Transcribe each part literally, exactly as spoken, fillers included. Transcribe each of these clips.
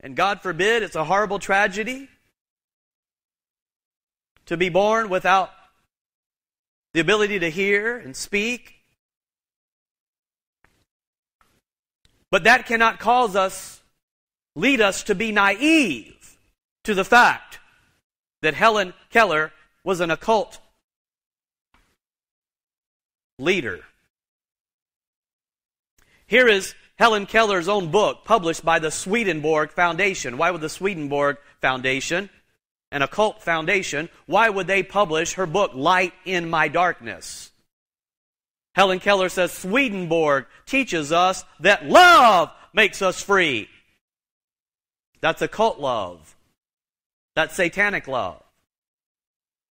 And God forbid, it's a horrible tragedy to be born without the ability to hear and speak. But that cannot cause us, lead us to be naive to the fact that Helen Keller was an occult leader. Here is Helen Keller's own book published by the Swedenborg Foundation. Why would the Swedenborg Foundation, an occult foundation, why would they publish her book, Light in My Darkness? Helen Keller says, Swedenborg teaches us that love makes us free. That's occult love. That's satanic love.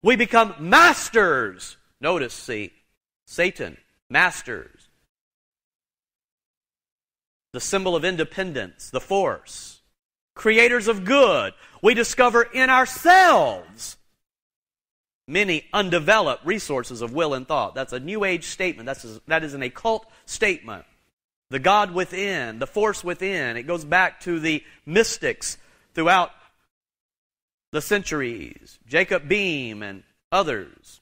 We become masters. Notice, see, Satan, masters. The symbol of independence, the force. Creators of good. We discover in ourselves many undeveloped resources of will and thought. That's a New Age statement. That's a, that is an occult statement. The God within, the force within. It goes back to the mystics throughout the centuries. Jacob Boehme and others.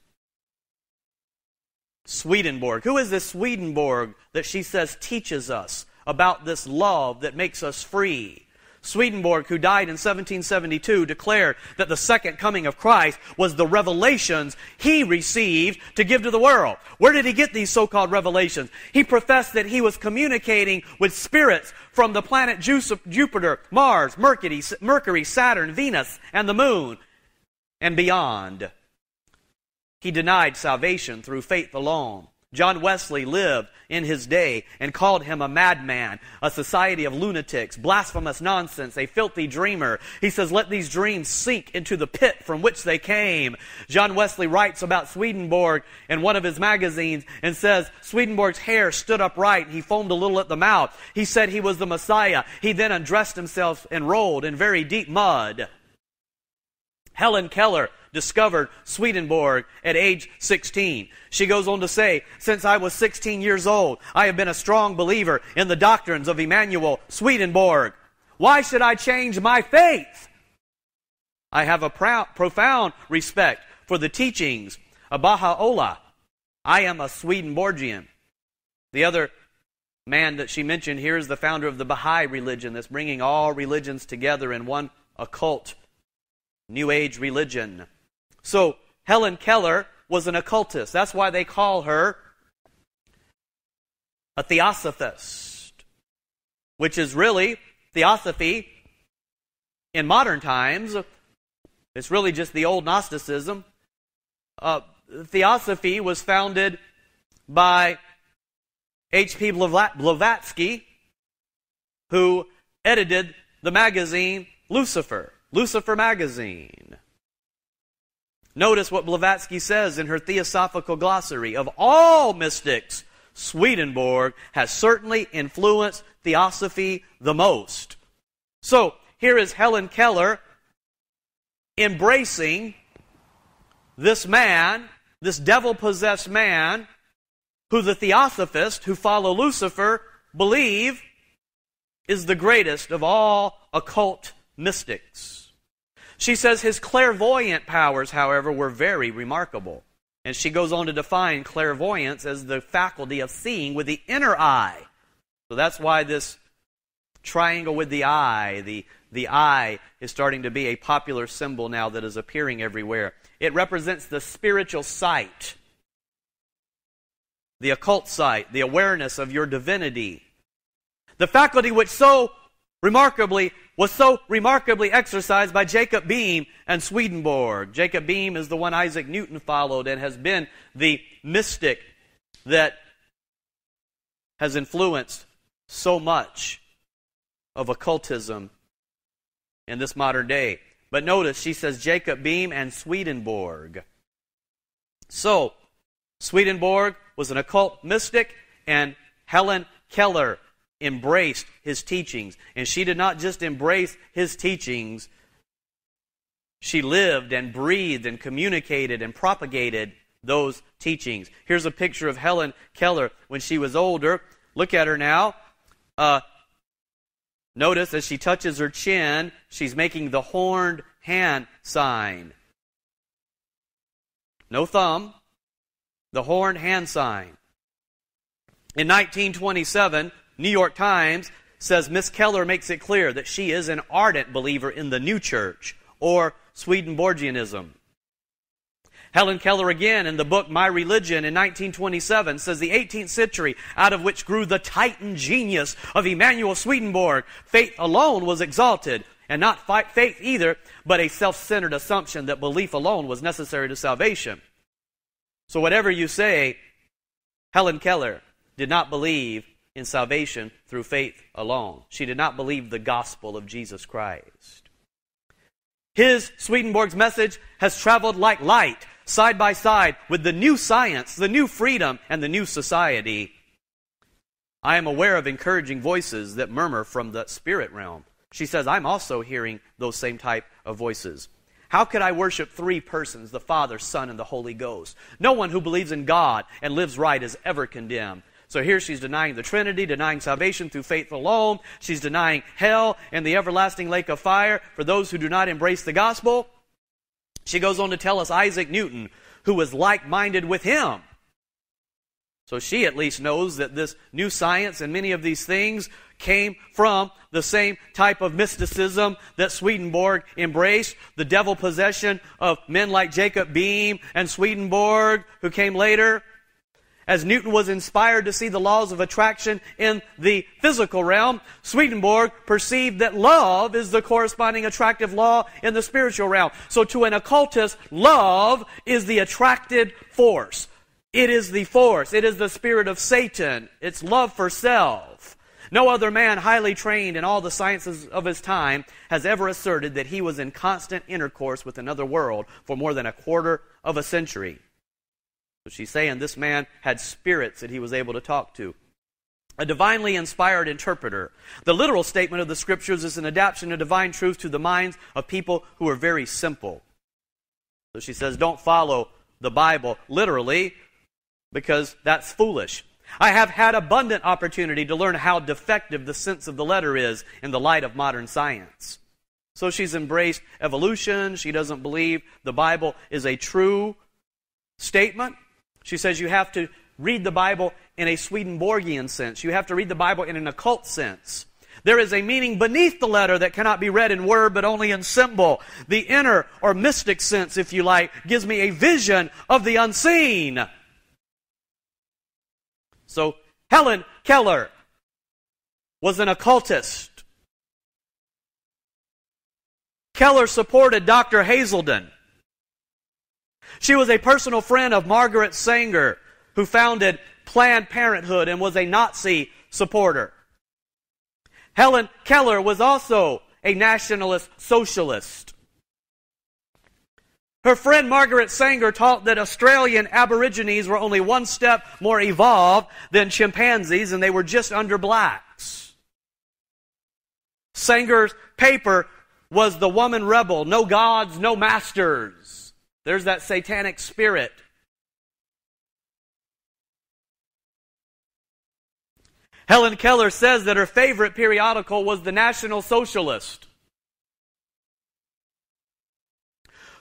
Swedenborg. Who is this Swedenborg that she says teaches us about this love that makes us free? Swedenborg, who died in seventeen seventy-two, declared that the second coming of Christ was the revelations he received to give to the world. Where did he get these so-called revelations? He professed that he was communicating with spirits from the planet Jupiter, Mars, Mercury, Saturn, Venus, and the moon, and beyond. He denied salvation through faith alone. John Wesley lived in his day and called him a madman, a society of lunatics, blasphemous nonsense, a filthy dreamer. He says, let these dreams sink into the pit from which they came. John Wesley writes about Swedenborg in one of his magazines and says, Swedenborg's hair stood upright. He foamed a little at the mouth. He said he was the Messiah. He then undressed himself and rolled in very deep mud. Helen Keller discovered Swedenborg at age sixteen. She goes on to say, since I was sixteen years old, I have been a strong believer in the doctrines of Emanuel Swedenborg. Why should I change my faith? I have a proud, profound respect for the teachings of Baha'u'llah. I am a Swedenborgian. The other man that she mentioned here is the founder of the Baha'i religion, that's bringing all religions together in one occult New Age religion. So Helen Keller was an occultist. That's why they call her a theosophist, which is really theosophy in modern times. It's really just the old Gnosticism. Uh, theosophy was founded by H P Blavatsky, who edited the magazine Lucifer, Lucifer magazine. Notice what Blavatsky says in her Theosophical Glossary. Of all mystics, Swedenborg has certainly influenced theosophy the most. So, here is Helen Keller embracing this man, this devil-possessed man, who the theosophists who follow Lucifer believe is the greatest of all occult mystics. She says his clairvoyant powers, however, were very remarkable. And she goes on to define clairvoyance as the faculty of seeing with the inner eye. So that's why this triangle with the eye, the, the eye, is starting to be a popular symbol now that is appearing everywhere. It represents the spiritual sight, the occult sight, the awareness of your divinity. The faculty which so remarkably was so remarkably exercised by Jacob Boehme and Swedenborg. Jacob Boehme is the one Isaac Newton followed and has been the mystic that has influenced so much of occultism in this modern day. But notice, she says Jacob Boehme and Swedenborg. So, Swedenborg was an occult mystic, and Helen Keller embraced his teachings. And she did not just embrace his teachings, she lived and breathed and communicated and propagated those teachings. Here's a picture of Helen Keller when she was older. Look at her now. Uh, Notice as she touches her chin, she's making the horned hand sign. No thumb, the horned hand sign. In nineteen twenty-seven, New York Times says Miss Keller makes it clear that she is an ardent believer in the New Church, or Swedenborgianism. Helen Keller again in the book My Religion in nineteen twenty-seven says the eighteenth century, out of which grew the titan genius of Emanuel Swedenborg, faith alone was exalted, and not faith either, but a self-centered assumption that belief alone was necessary to salvation. So whatever you say, Helen Keller did not believe in salvation through faith alone. She did not believe the gospel of Jesus Christ. His, Swedenborg's message has traveled like light, side by side with the new science, the new freedom, and the new society. I am aware of encouraging voices that murmur from the spirit realm. She says, I'm also hearing those same type of voices. How could I worship three persons, the Father, Son, and the Holy Ghost? No one who believes in God and lives right is ever condemned. So here she's denying the Trinity, denying salvation through faith alone. She's denying hell and the everlasting lake of fire for those who do not embrace the gospel. She goes on to tell us Isaac Newton, who was like-minded with him. So she at least knows that this new science and many of these things came from the same type of mysticism that Swedenborg embraced, the devil possession of men like Jacob Boehme and Swedenborg, who came later. As Newton was inspired to see the laws of attraction in the physical realm, Swedenborg perceived that love is the corresponding attractive law in the spiritual realm. So to an occultist, love is the attracted force. It is the force. It is the spirit of Satan. It's love for self. No other man highly trained in all the sciences of his time has ever asserted that he was in constant intercourse with another world for more than a quarter of a century. So she's saying this man had spirits that he was able to talk to. A divinely inspired interpreter. The literal statement of the Scriptures is an adaptation of divine truth to the minds of people who are very simple. So she says, don't follow the Bible literally, because that's foolish. I have had abundant opportunity to learn how defective the sense of the letter is in the light of modern science. So she's embraced evolution. She doesn't believe the Bible is a true statement. She says you have to read the Bible in a Swedenborgian sense. You have to read the Bible in an occult sense. There is a meaning beneath the letter that cannot be read in word but only in symbol. The inner or mystic sense, if you like, gives me a vision of the unseen. So Helen Keller was an occultist. Keller supported Doctor Hazelden. She was a personal friend of Margaret Sanger, who founded Planned Parenthood and was a Nazi supporter. Helen Keller was also a nationalist socialist. Her friend Margaret Sanger taught that Australian Aborigines were only one step more evolved than chimpanzees, and they were just under blacks. Sanger's paper was The Woman Rebel, No Gods, No Masters. There's that satanic spirit. Helen Keller says that her favorite periodical was the National Socialist.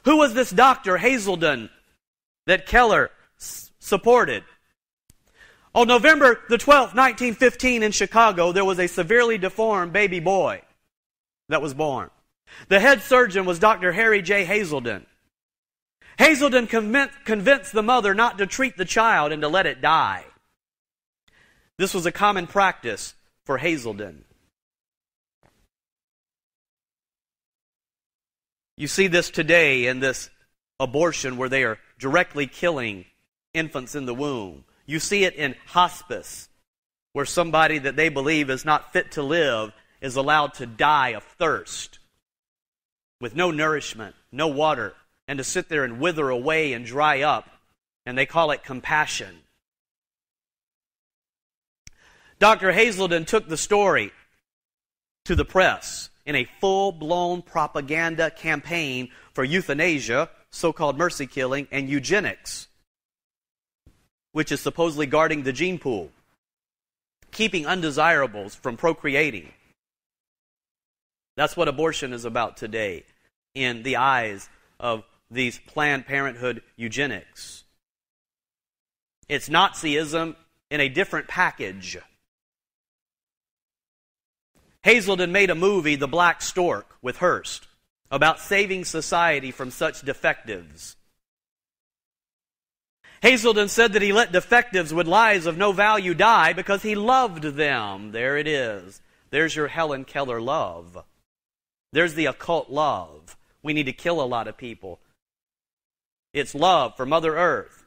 Who was this Doctor Hazelden that Keller supported? On November the twelfth, nineteen fifteen in Chicago, there was a severely deformed baby boy that was born. The head surgeon was Doctor Harry J. Hazelden. Hazelden convinced the mother not to treat the child and to let it die. This was a common practice for Hazelden. You see this today in this abortion where they are directly killing infants in the womb. You see it in hospice, where somebody that they believe is not fit to live is allowed to die of thirst, with no nourishment, no water, and to sit there and wither away and dry up, and they call it compassion. Doctor Hazelden took the story to the press in a full-blown propaganda campaign for euthanasia, so-called mercy killing, and eugenics, which is supposedly guarding the gene pool, keeping undesirables from procreating. That's what abortion is about today in the eyes of these Planned Parenthood eugenics. It's Nazism in a different package. Hazelden made a movie, The Black Stork, with Hearst, about saving society from such defectives. Hazelden said that he let defectives with lies of no value die because he loved them. There it is. There's your Helen Keller love. There's the occult love. We need to kill a lot of people. It's love for Mother Earth.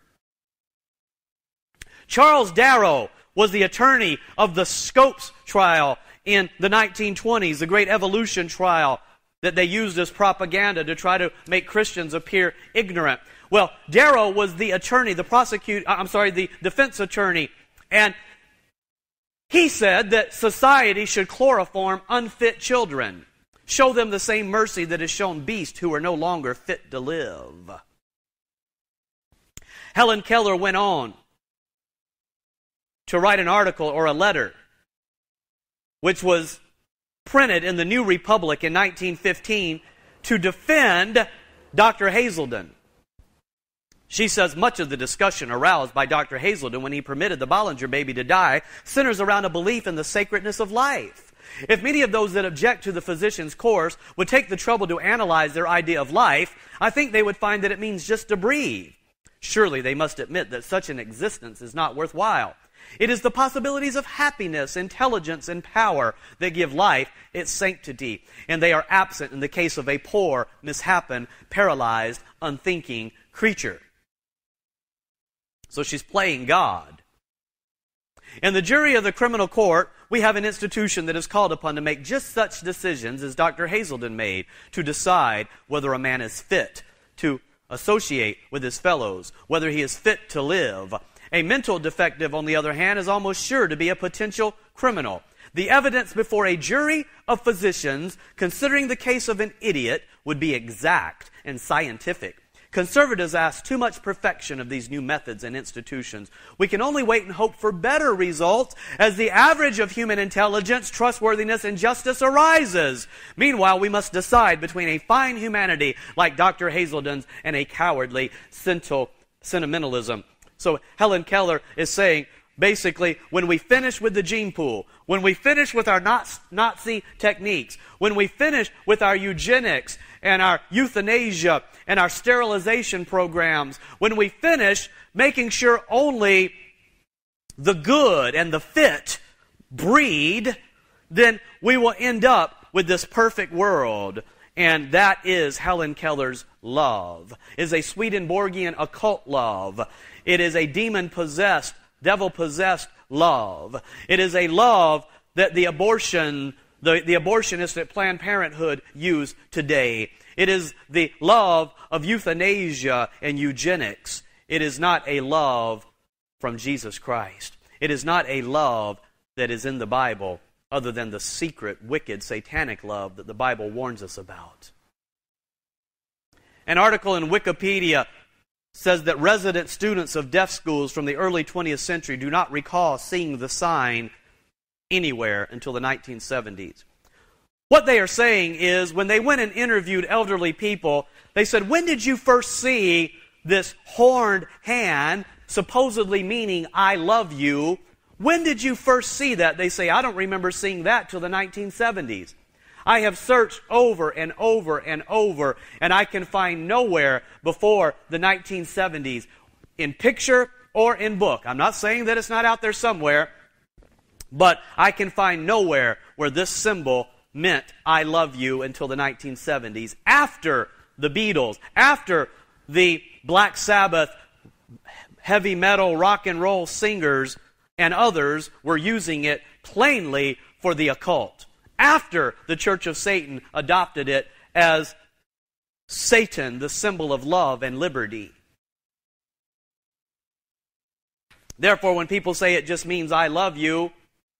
Charles Darrow was the attorney of the Scopes trial in the nineteen twenties, the Great Evolution trial that they used as propaganda to try to make Christians appear ignorant. Well, Darrow was the attorney, the prosecute, I'm sorry, the defense attorney, and he said that society should chloroform unfit children, show them the same mercy that is shown beasts who are no longer fit to live. Helen Keller went on to write an article or a letter which was printed in the New Republic in nineteen fifteen to defend Doctor Hazelden. She says, much of the discussion aroused by Doctor Hazelden when he permitted the Bollinger baby to die centers around a belief in the sacredness of life. If many of those that object to the physician's course would take the trouble to analyze their idea of life, I think they would find that it means just to breathe. Surely they must admit that such an existence is not worthwhile. It is the possibilities of happiness, intelligence, and power that give life its sanctity, and they are absent in the case of a poor, mishapen, paralyzed, unthinking creature. So she's playing God. In the jury of the criminal court, we have an institution that is called upon to make just such decisions as Doctor Hazelden made, to decide whether a man is fit to associate with his fellows, whether he is fit to live. A mental defective, on the other hand, is almost sure to be a potential criminal. The evidence before a jury of physicians considering the case of an idiot would be exact and scientific. Conservatives ask too much perfection of these new methods and institutions. We can only wait and hope for better results as the average of human intelligence, trustworthiness, and justice arises. Meanwhile, we must decide between a fine humanity like Doctor Hazelden's and a cowardly sentimentalism. So Helen Keller is saying, basically, when we finish with the gene pool, when we finish with our Nazi techniques, when we finish with our eugenics and our euthanasia and our sterilization programs, when we finish making sure only the good and the fit breed, then we will end up with this perfect world. And that is Helen Keller's love. It is a Swedenborgian occult love. It is a demon-possessed, devil-possessed love. It is a love that the abortion, the, the abortionists at Planned Parenthood use today. It is the love of euthanasia and eugenics. It is not a love from Jesus Christ. It is not a love that is in the Bible, other than the secret, wicked, satanic love that the Bible warns us about. An article in Wikipedia says that resident students of deaf schools from the early twentieth century do not recall seeing the sign anywhere until the nineteen seventies. What they are saying is, when they went and interviewed elderly people, they said, when did you first see this horned hand, supposedly meaning I love you? When did you first see that? They say, I don't remember seeing that till the nineteen seventies. I have searched over and over and over, and I can find nowhere before the nineteen seventies in picture or in book. I'm not saying that it's not out there somewhere, but I can find nowhere where this symbol meant I love you until the nineteen seventies, after the Beatles, after the Black Sabbath, heavy metal, rock and roll singers, and others were using it plainly for the occult, after the Church of Satan adopted it as Satan, the symbol of love and liberty. Therefore, when people say it just means I love you,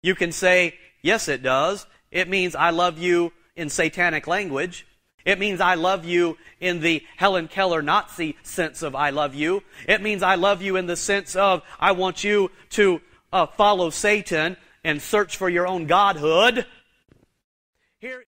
you can say, yes, it does. It means I love you in satanic language. It means I love you in the Helen Keller Nazi sense of I love you. It means I love you in the sense of I want you to Uh, follow Satan and search for your own godhood. Here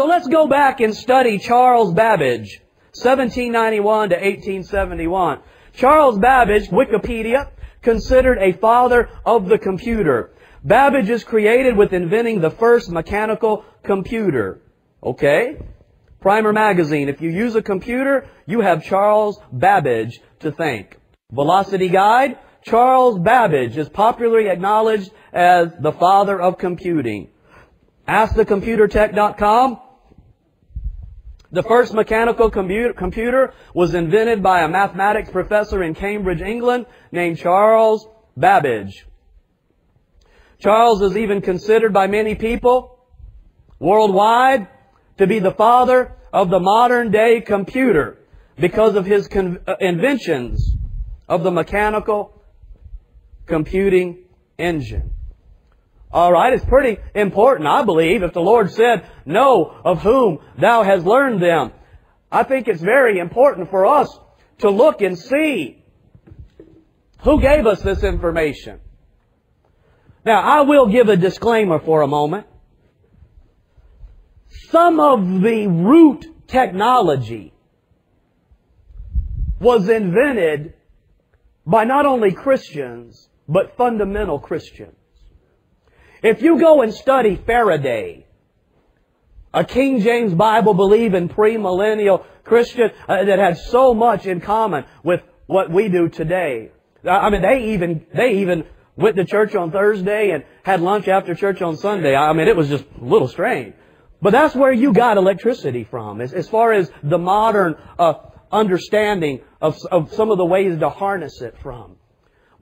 So let's go back and study Charles Babbage, seventeen ninety-one to eighteen seventy-one. Charles Babbage, Wikipedia, considered a father of the computer. Babbage is created with inventing the first mechanical computer. Okay? Primer magazine. If you use a computer, you have Charles Babbage to thank. Velocity Guide. Charles Babbage is popularly acknowledged as the father of computing. ask the computer tech dot com. The first mechanical computer was invented by a mathematics professor in Cambridge, England, named Charles Babbage. Charles is even considered by many people worldwide to be the father of the modern-day computer because of his inventions of the mechanical computing engine. All right, it's pretty important, I believe, if the Lord said, "Know of whom thou hast learned them." I think it's very important for us to look and see who gave us this information. Now, I will give a disclaimer for a moment. Some of the root technology was invented by not only Christians, but fundamental Christians. If you go and study Faraday, a King James Bible-believing premillennial Christian uh, that had so much in common with what we do today. I mean, they even they even went to church on Thursday and had lunch after church on Sunday. I mean, it was just a little strange. But that's where you got electricity from, as, as far as the modern uh, understanding of, of some of the ways to harness it from.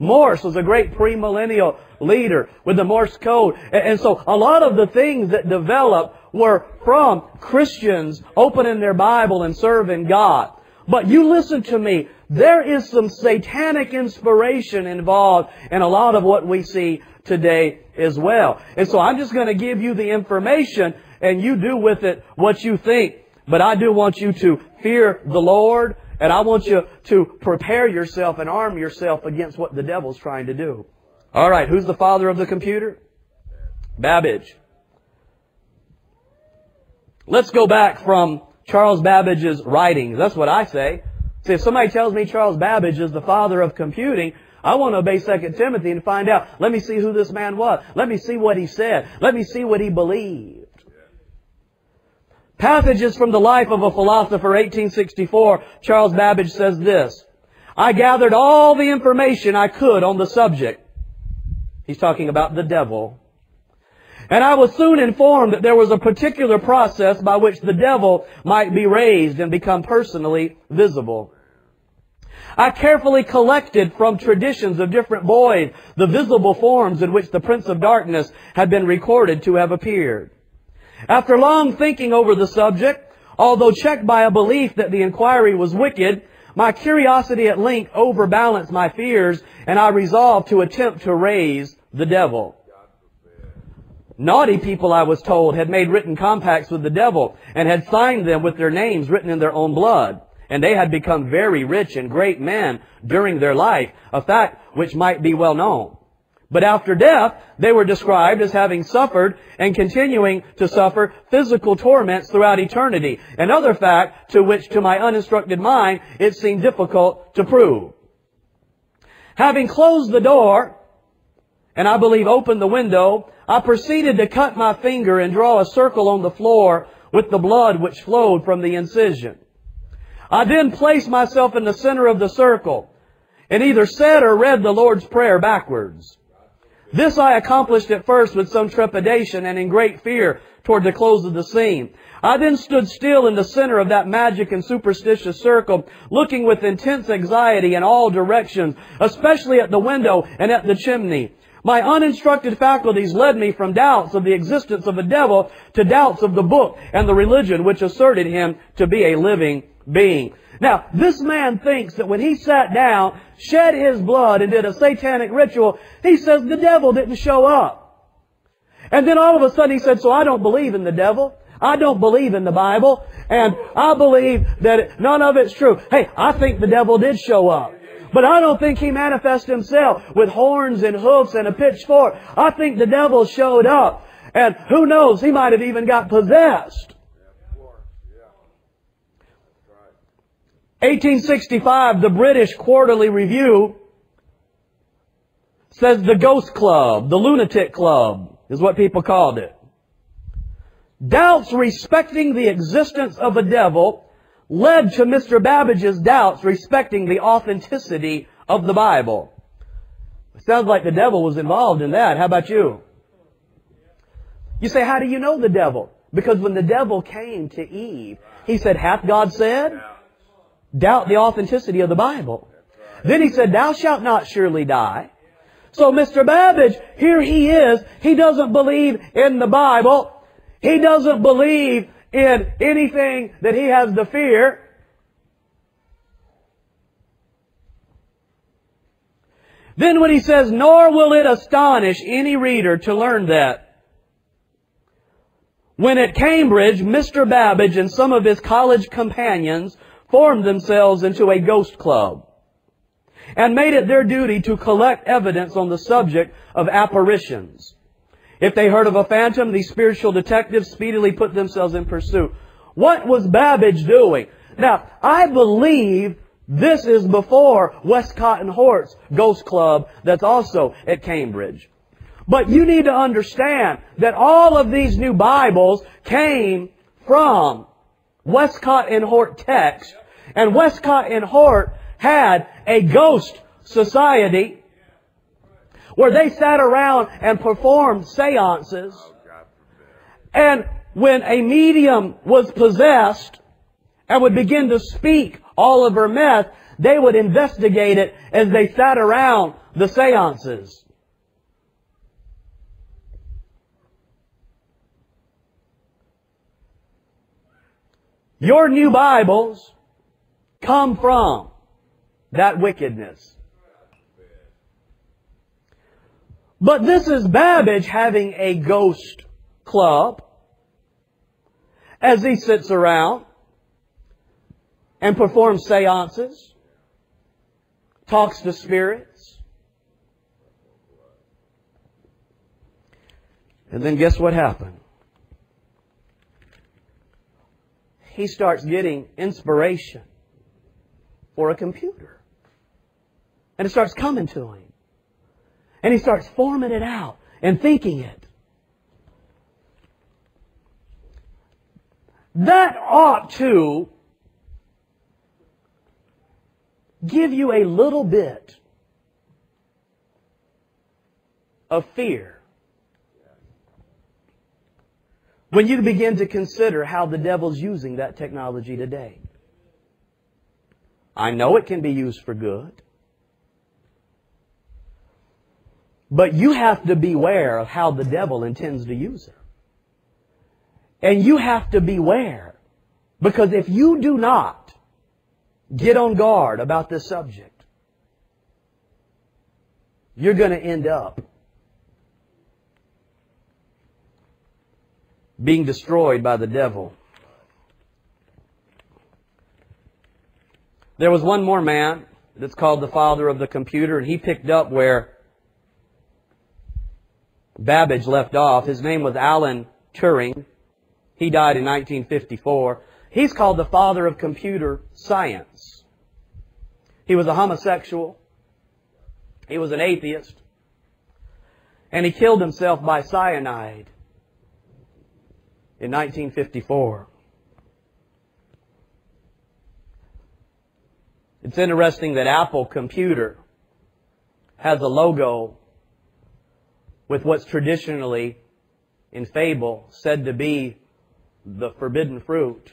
Morse was a great premillennial leader with the Morse code. And so a lot of the things that developed were from Christians opening their Bible and serving God. But you listen to me, there is some satanic inspiration involved in a lot of what we see today as well. And so I'm just going to give you the information and you do with it what you think. But I do want you to fear the Lord. And I want you to prepare yourself and arm yourself against what the devil's trying to do. All right, who's the father of the computer? Babbage. Let's go back from Charles Babbage's writings. That's what I say. See, if somebody tells me Charles Babbage is the father of computing, I want to obey Second Timothy and find out, let me see who this man was. Let me see what he said. Let me see what he believed. Passages from the Life of a Philosopher, eighteen sixty-four, Charles Babbage says this, "I gathered all the information I could on the subject." He's talking about the devil. "And I was soon informed that there was a particular process by which the devil might be raised and become personally visible. I carefully collected from traditions of different boys the visible forms in which the Prince of Darkness had been recorded to have appeared. After long thinking over the subject, although checked by a belief that the inquiry was wicked, my curiosity at length overbalanced my fears, and I resolved to attempt to raise the devil. Naughty people, I was told, had made written compacts with the devil and had signed them with their names written in their own blood, and they had become very rich and great men during their life, a fact which might be well known. But after death, they were described as having suffered and continuing to suffer physical torments throughout eternity, another fact to which, to my uninstructed mind, it seemed difficult to prove. Having closed the door, and I believe opened the window, I proceeded to cut my finger and draw a circle on the floor with the blood which flowed from the incision. I then placed myself in the center of the circle and either said or read the Lord's Prayer backwards. This I accomplished at first with some trepidation and in great fear toward the close of the scene. I then stood still in the center of that magic and superstitious circle, looking with intense anxiety in all directions, especially at the window and at the chimney. My uninstructed faculties led me from doubts of the existence of a devil to doubts of the book and the religion which asserted him to be a living being." Now, this man thinks that when he sat down, shed his blood, and did a satanic ritual, he says the devil didn't show up. And then all of a sudden he said, "So I don't believe in the devil. I don't believe in the Bible. And I believe that none of it's true. Hey, I think the devil did show up. But I don't think he manifested himself with horns and hoofs and a pitchfork. I think the devil showed up. And who knows, he might have even got possessed." eighteen sixty-five, the British Quarterly Review says the Ghost Club, the Lunatic Club, is what people called it. Doubts respecting the existence of a devil led to Mister Babbage's doubts respecting the authenticity of the Bible. It sounds like the devil was involved in that. How about you? You say, how do you know the devil? Because when the devil came to Eve, he said, hath God said? Doubt the authenticity of the Bible. Then he said, thou shalt not surely die. So Mister Babbage, here he is. He doesn't believe in the Bible. He doesn't believe in anything that he has to fear. Then when he says, nor will it astonish any reader to learn that, when at Cambridge, Mister Babbage and some of his college companions formed themselves into a ghost club and made it their duty to collect evidence on the subject of apparitions. If they heard of a phantom, these spiritual detectives speedily put themselves in pursuit. What was Babbage doing? Now, I believe this is before Westcott and Hort's ghost club that's also at Cambridge. But you need to understand that all of these new Bibles came from Westcott and Hort text, and Westcott and Hort had a ghost society where they sat around and performed seances. And when a medium was possessed and would begin to speak all of her mess, they would investigate it as they sat around the seances. Your new Bibles come from that wickedness. But this is Babbage having a ghost club as he sits around and performs seances, talks to spirits. And then guess what happened? He starts getting inspiration for a computer. And it starts coming to him. And he starts forming it out and thinking it. That ought to give you a little bit of fear when you begin to consider how the devil's using that technology today. I know it can be used for good. But you have to beware of how the devil intends to use it. And you have to beware, because if you do not get on guard about this subject, you're going to end up being destroyed by the devil. There was one more man that's called the father of the computer, and he picked up where Babbage left off. His name was Alan Turing. He died in nineteen fifty-four. He's called the father of computer science. He was a homosexual. He was an atheist. And he killed himself by cyanide in nineteen fifty-four. It's interesting that Apple Computer has a logo with what's traditionally, in fable, said to be the forbidden fruit.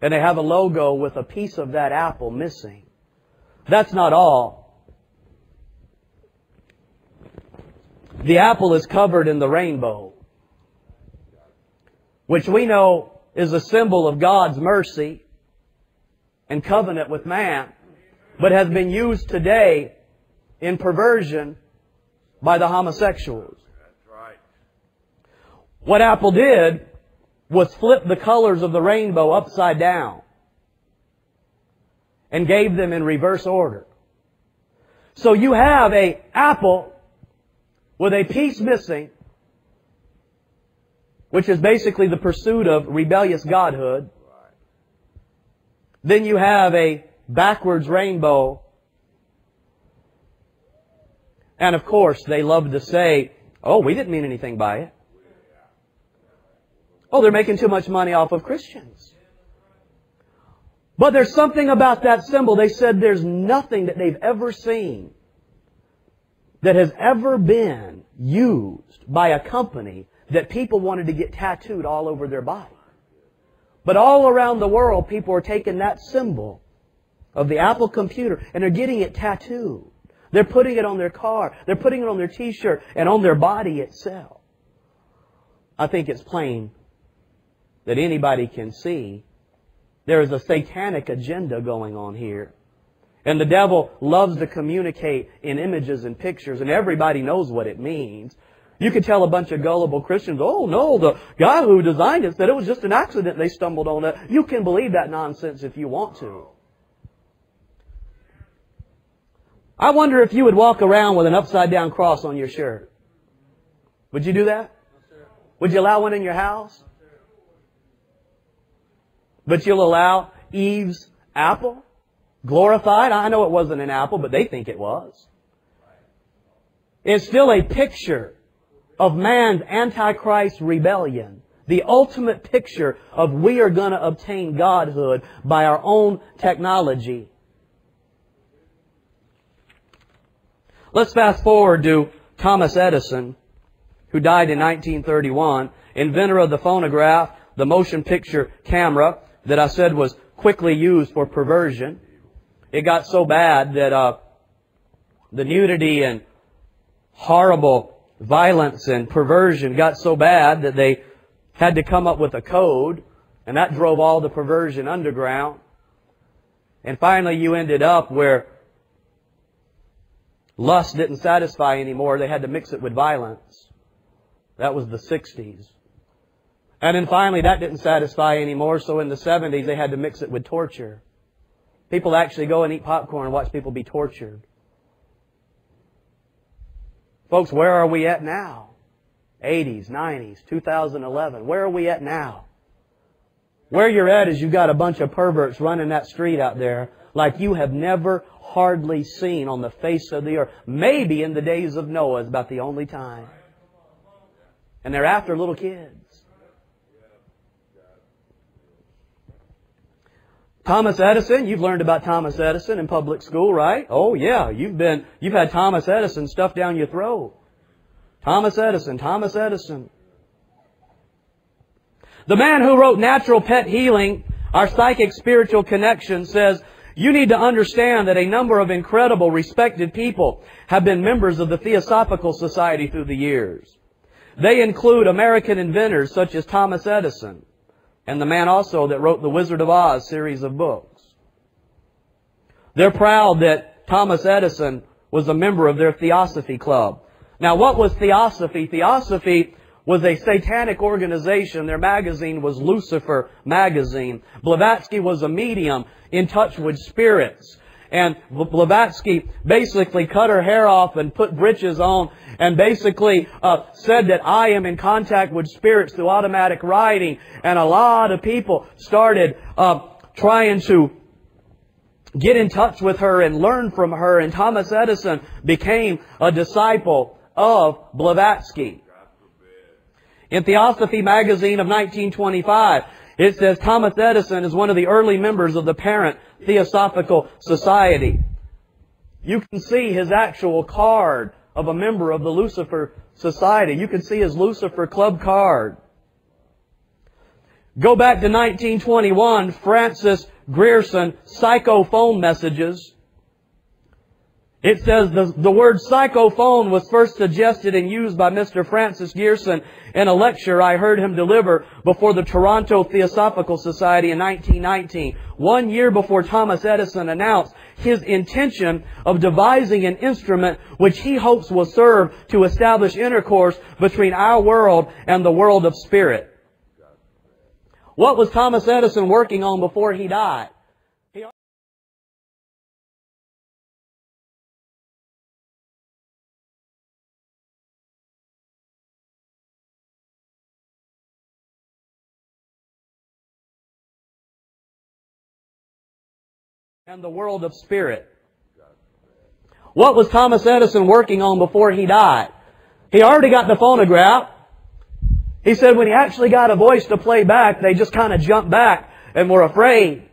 And they have a logo with a piece of that apple missing. That's not all. The apple is covered in the rainbow, which we know is a symbol of God's mercy and covenant with man, but has been used today in perversion by the homosexuals. That's right. What Apple did was flip the colors of the rainbow upside down and gave them in reverse order. So you have a apple with a piece missing, which is basically the pursuit of rebellious godhood. Then you have a backwards rainbow. And of course, they love to say, oh, we didn't mean anything by it. Oh, they're making too much money off of Christians. But there's something about that symbol. They said there's nothing that they've ever seen that has ever been used by a company that people wanted to get tattooed all over their body. But all around the world, people are taking that symbol of the Apple computer and they're getting it tattooed. They're putting it on their car. They're putting it on their t-shirt and on their body itself. I think it's plain that anybody can see there is a satanic agenda going on here. And the devil loves to communicate in images and pictures, and everybody knows what it means. You could tell a bunch of gullible Christians, oh no, the guy who designed it said it was just an accident they stumbled on it. You can believe that nonsense if you want to. I wonder if you would walk around with an upside-down cross on your shirt. Would you do that? Would you allow one in your house? But you'll allow Eve's apple glorified? I know it wasn't an apple, but they think it was. It's still a picture of man's antichrist rebellion. The ultimate picture of we are going to obtain godhood by our own technology. Let's fast forward to Thomas Edison, who died in nineteen thirty-one, inventor of the phonograph, the motion picture camera that I said was quickly used for perversion. It got so bad that uh, the nudity and horrible violence and perversion got so bad that they had to come up with a code, and that drove all the perversion underground. And finally you ended up where lust didn't satisfy anymore. They had to mix it with violence. That was the sixties. And then finally that didn't satisfy anymore, so in the seventies they had to mix it with torture. People actually go and eat popcorn and watch people be tortured. Folks, where are we at now? eighties, nineties, two thousand eleven. Where are we at now? Where you're at is you've got a bunch of perverts running that street out there like you have never hardly seen on the face of the earth. Maybe in the days of Noah is about the only time. And they're after little kids. Thomas Edison, you've learned about Thomas Edison in public school, right? Oh yeah, you've been, you've had Thomas Edison stuffed down your throat. Thomas Edison, Thomas Edison. The man who wrote Natural Pet Healing, Our Psychic Spiritual Connection, says, you need to understand that a number of incredible, respected people have been members of the Theosophical Society through the years. They include American inventors such as Thomas Edison, and the man also that wrote the Wizard of Oz series of books. They're proud that Thomas Edison was a member of their Theosophy Club. Now, what was Theosophy? Theosophy was a satanic organization. Their magazine was Lucifer magazine. Blavatsky was a medium in touch with spirits. And Blavatsky basically cut her hair off and put breeches on and basically uh, said that I am in contact with spirits through automatic writing. And a lot of people started uh, trying to get in touch with her and learn from her. And Thomas Edison became a disciple of Blavatsky. In Theosophy magazine of nineteen twenty-five, it says Thomas Edison is one of the early members of the parent Theosophical Society. You can see his actual card of a member of the Lucifer Society. You can see his Lucifer Club card. Go back to nineteen twenty-one, Francis Grierson, Psychophone Messages. It says the, the word psychophone was first suggested and used by Mister Francis Grierson in a lecture I heard him deliver before the Toronto Theosophical Society in nineteen nineteen, one year before Thomas Edison announced his intention of devising an instrument which he hopes will serve to establish intercourse between our world and the world of spirit. What was Thomas Edison working on before he died? and the world of spirit. What was Thomas Edison working on before he died? He already got the phonograph. He said when he actually got a voice to play back, they just kind of jumped back and were afraid.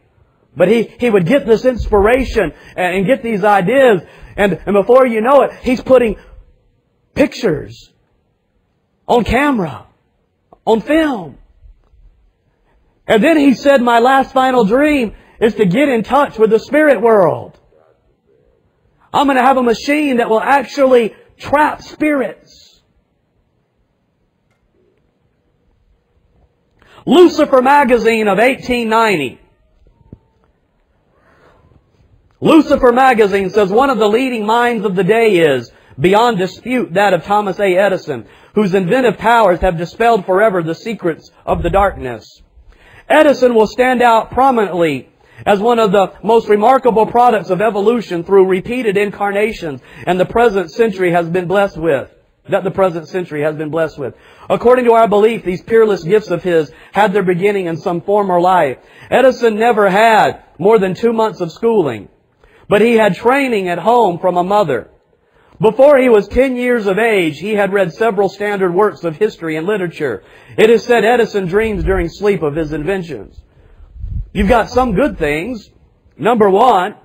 But he, he would get this inspiration and, and get these ideas. And, and before you know it, he's putting pictures on camera, on film. And then he said, my last final dream is to get in touch with the spirit world. I'm going to have a machine that will actually trap spirits. Lucifer magazine of eighteen ninety. Lucifer magazine says one of the leading minds of the day is, beyond dispute, that of Thomas A. Edison, whose inventive powers have dispelled forever the secrets of the darkness. Edison will stand out prominently as one of the most remarkable products of evolution through repeated incarnations and the present century has been blessed with. That the present century has been blessed with. According to our belief, these peerless gifts of his had their beginning in some former life. Edison never had more than two months of schooling, but he had training at home from a mother. Before he was ten years of age, he had read several standard works of history and literature. It is said Edison dreams during sleep of his inventions. You've got some good things. Number one,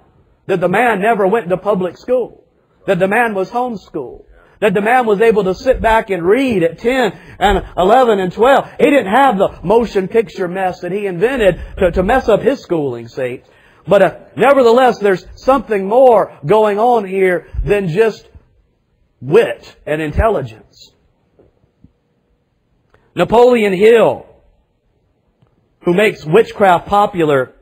that the man never went to public school. That the man was homeschooled. That the man was able to sit back and read at ten and eleven and twelve. He didn't have the motion picture mess that he invented to, to mess up his schooling, see. But uh, nevertheless, there's something more going on here than just wit and intelligence. Napoleon Hill, who makes witchcraft popular,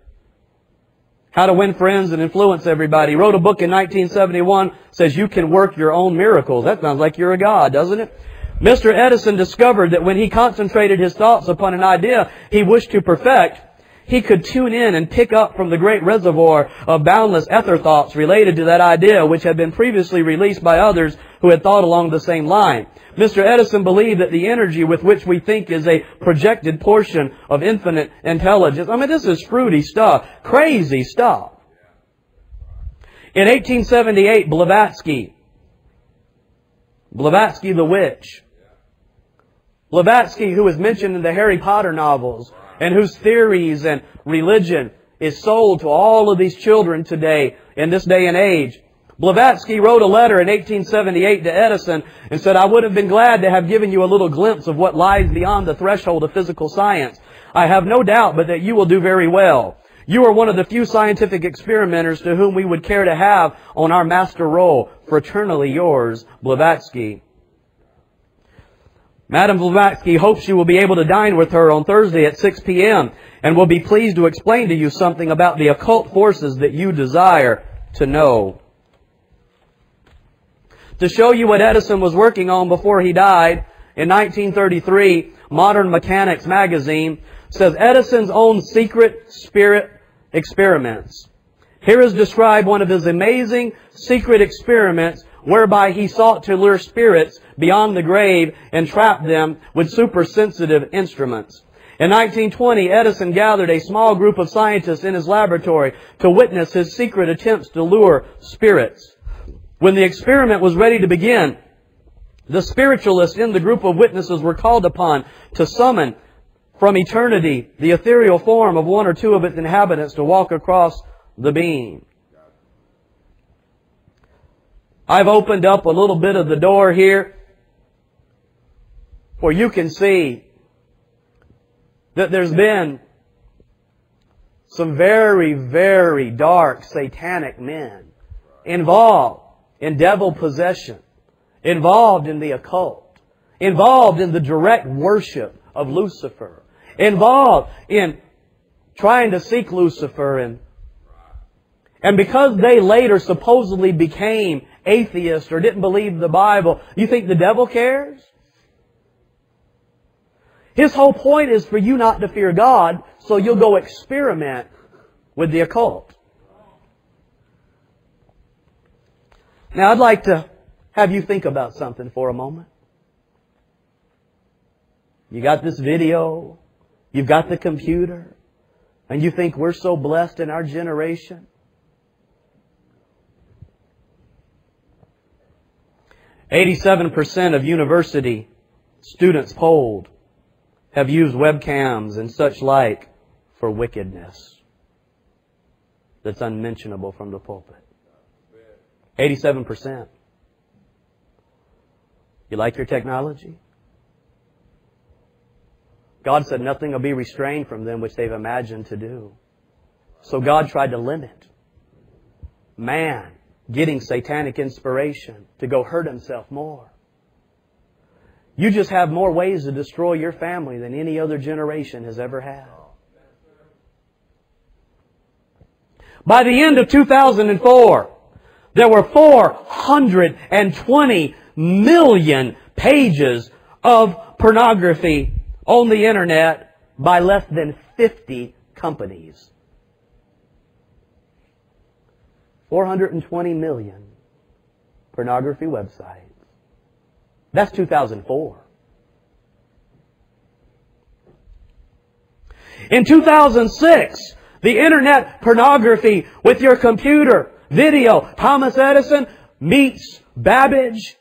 How to Win Friends and Influence Everybody, wrote a book in nineteen seventy-one, says you can work your own miracles. That sounds like you're a god, doesn't it? Mister Edison discovered that when he concentrated his thoughts upon an idea he wished to perfect, he could tune in and pick up from the great reservoir of boundless ether thoughts related to that idea, which had been previously released by others who had thought along the same line. Mister Edison believed that the energy with which we think is a projected portion of infinite intelligence. I mean, this is fruity stuff, crazy stuff. In eighteen seventy-eight, Blavatsky, Blavatsky the witch, Blavatsky, who is mentioned in the Harry Potter novels, and whose theories and religion is sold to all of these children today in this day and age. Blavatsky wrote a letter in eighteen seventy-eight to Edison and said, I would have been glad to have given you a little glimpse of what lies beyond the threshold of physical science. I have no doubt but that you will do very well. You are one of the few scientific experimenters to whom we would care to have on our master roll. Fraternally yours, Blavatsky. Madame Blavatsky hopes you will be able to dine with her on Thursday at six p m and will be pleased to explain to you something about the occult forces that you desire to know. To show you what Edison was working on before he died, in nineteen thirty-three, Modern Mechanics magazine says Edison's own secret spirit experiments. Here is described one of his amazing secret experiments whereby he sought to lure spirits beyond the grave and trapped them with super-sensitive instruments. In nineteen twenty, Edison gathered a small group of scientists in his laboratory to witness his secret attempts to lure spirits. When the experiment was ready to begin, the spiritualists in the group of witnesses were called upon to summon from eternity the ethereal form of one or two of its inhabitants to walk across the beam. I've opened up a little bit of the door here where you can see that there's been some very, very dark satanic men involved in devil possession, involved in the occult, involved in the direct worship of Lucifer, involved in trying to seek Lucifer. And, and because they later supposedly became atheists or didn't believe the Bible, you think the devil cares? His whole point is for you not to fear God, so you'll go experiment with the occult. Now, I'd like to have you think about something for a moment. You got this video, you've got the computer, and you think we're so blessed in our generation. eighty-seven percent of university students polled have used webcams and such like for wickedness that's unmentionable from the pulpit. eighty-seven percent. You like your technology? God said nothing will be restrained from them which they've imagined to do. So God tried to limit man getting satanic inspiration to go hurt himself more. You just have more ways to destroy your family than any other generation has ever had. By the end of two thousand four, there were four hundred twenty million pages of pornography on the internet by less than fifty companies. four hundred twenty million pornography websites. That's two thousand four. In two thousand six, the internet pornography with your computer video, Thomas Edison meets Babbage.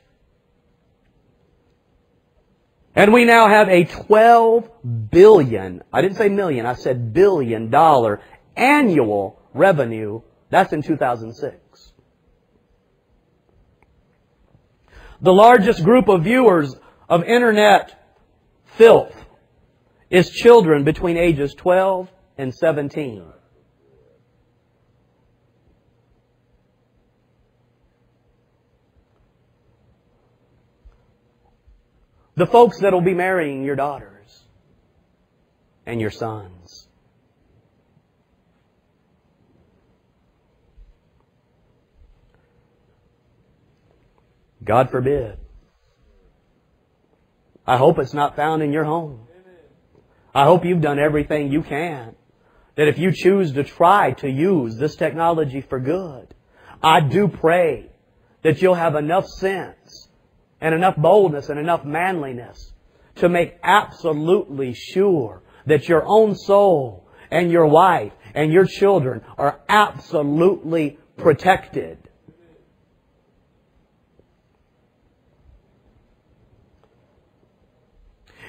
And we now have a twelve billion, I didn't say million, I said billion dollar annual revenue. That's in two thousand six. The largest group of viewers of internet filth is children between ages twelve and seventeen. The folks that will be marrying your daughters and your sons. God forbid. I hope it's not found in your home. I hope you've done everything you can, that if you choose to try to use this technology for good, I do pray that you'll have enough sense and enough boldness and enough manliness to make absolutely sure that your own soul and your wife and your children are absolutely protected.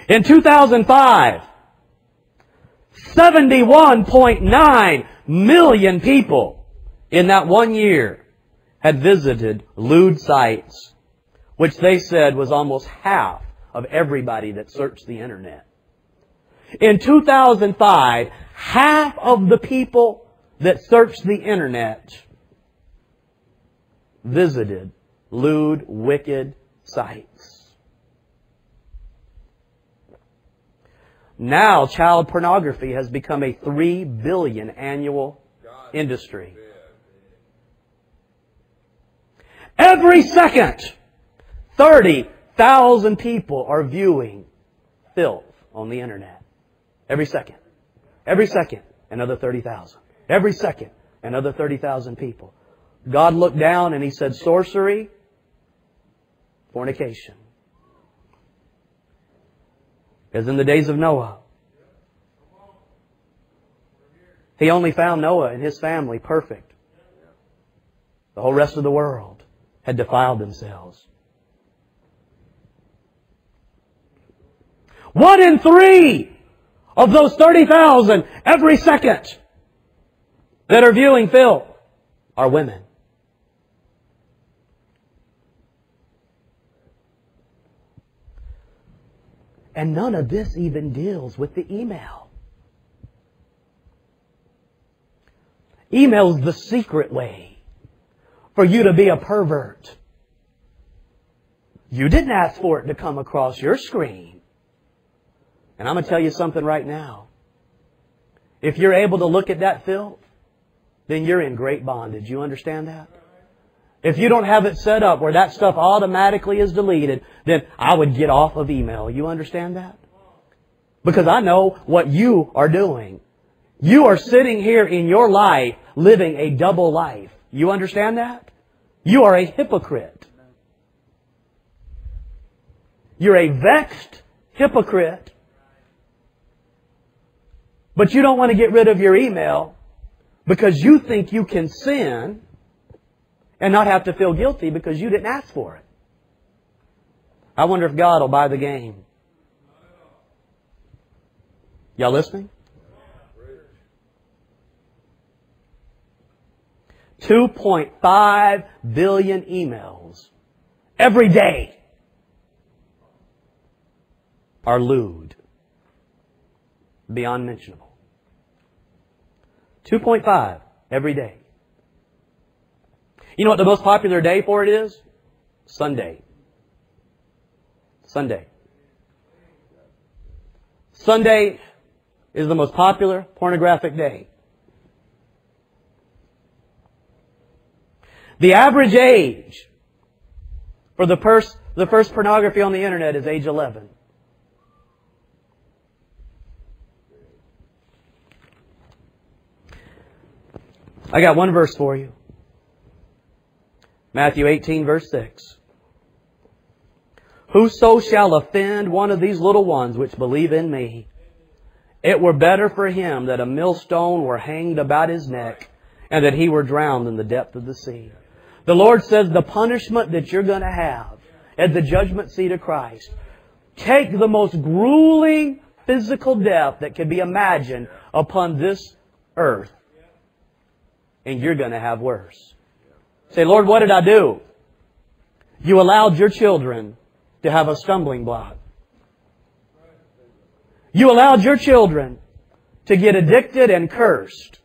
In two thousand five, seventy-one point nine million people in that one year had visited lewd sites, which they said was almost half of everybody that searched the internet. In two thousand five, half of the people that searched the internet visited lewd, wicked sites. Now child pornography has become a three billion dollars annual industry. Every second, thirty thousand people are viewing filth on the internet. Every second. Every second, another thirty thousand. Every second, another thirty thousand people. God looked down and He said, sorcery, fornication. As in the days of Noah. He only found Noah and his family perfect. The whole rest of the world had defiled themselves. One in three of those thirty thousand every second that are viewing filth are women. And none of this even deals with the email. Email's the secret way for you to be a pervert. You didn't ask for it to come across your screen. And I'm going to tell you something right now. If you're able to look at that filth, then you're in great bondage. You understand that? If you don't have it set up where that stuff automatically is deleted, then I would get off of email. You understand that? Because I know what you are doing. You are sitting here in your life living a double life. You understand that? You are a hypocrite. You're a vexed hypocrite. But you don't want to get rid of your email because you think you can sin and not have to feel guilty because you didn't ask for it. I wonder if God will buy the game. Y'all listening? two point five billion emails every day are lewd. Beyond mentionable. two point five every day. You know what the most popular day for it is? Sunday. Sunday. Sunday is the most popular pornographic day. The average age for the first, the first pornography on the internet is age eleven. I got one verse for you. Matthew eighteen, verse six. Whoso shall offend one of these little ones which believe in me, it were better for him that a millstone were hanged about his neck and that he were drowned in the depth of the sea. The Lord says the punishment that you're going to have at the judgment seat of Christ, take the most grueling physical death that could be imagined upon this earth, and you're going to have worse. Say, Lord, what did I do? You allowed your children to have a stumbling block. You allowed your children to get addicted and cursed.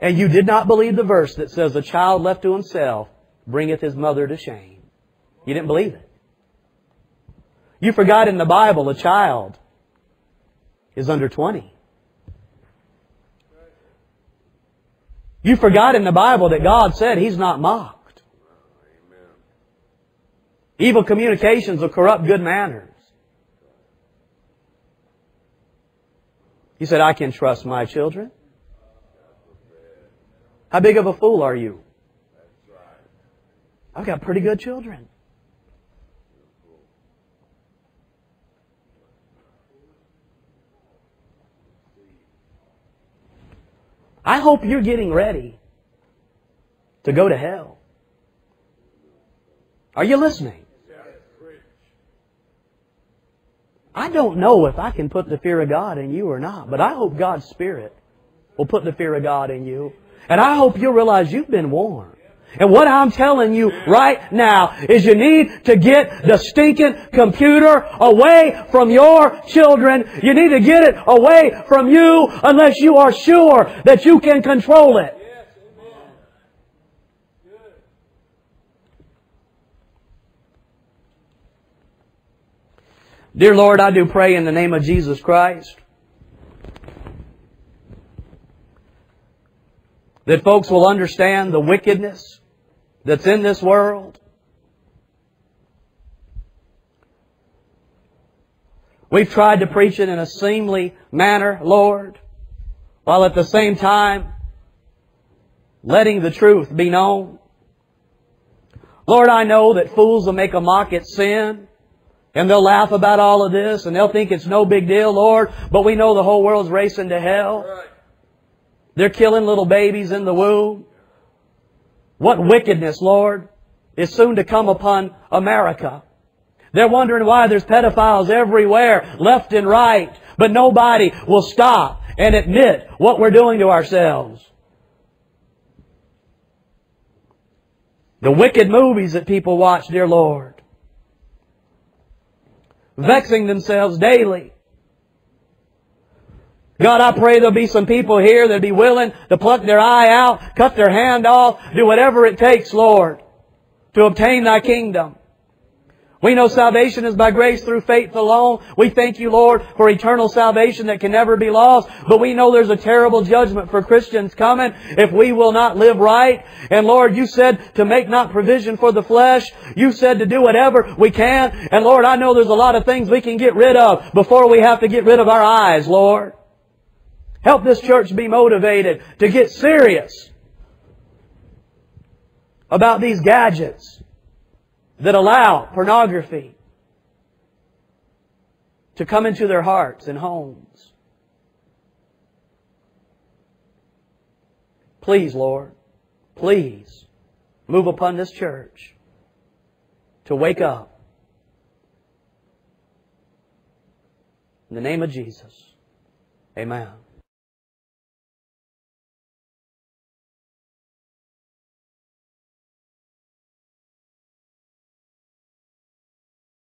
And you did not believe the verse that says, a child left to himself bringeth his mother to shame. You didn't believe it. You forgot in the Bible a child is under twenty. You forgot in the Bible that God said He's not mocked. Amen. Evil communications will corrupt good manners. He said, I can trust my children. How big of a fool are you? I've got pretty good children. I hope you're getting ready to go to hell. Are you listening? I don't know if I can put the fear of God in you or not, but I hope God's Spirit will put the fear of God in you. And I hope you'll realize you've been warned. And what I'm telling you right now is you need to get the stinking computer away from your children. You need to get it away from you unless you are sure that you can control it. Dear Lord, I do pray in the name of Jesus Christ that folks will understand the wickedness that's in this world. We've tried to preach it in a seemly manner, Lord, while at the same time letting the truth be known. Lord, I know that fools will make a mock at sin, and they'll laugh about all of this, and they'll think it's no big deal, Lord, but we know the whole world's racing to hell. They're killing little babies in the womb. What wickedness, Lord, is soon to come upon America. They're wondering why there's pedophiles everywhere, left and right, but nobody will stop and admit what we're doing to ourselves. The wicked movies that people watch, dear Lord, vexing themselves daily. God, I pray there'll be some people here that'll be willing to pluck their eye out, cut their hand off, do whatever it takes, Lord, to obtain Thy kingdom. We know salvation is by grace through faith alone. We thank You, Lord, for eternal salvation that can never be lost. But we know there's a terrible judgment for Christians coming if we will not live right. And Lord, You said to make not provision for the flesh. You said to do whatever we can. And Lord, I know there's a lot of things we can get rid of before we have to get rid of our eyes, Lord. Help this church be motivated to get serious about these gadgets that allow pornography to come into their hearts and homes. Please, Lord, please move upon this church to wake up. In the name of Jesus, amen.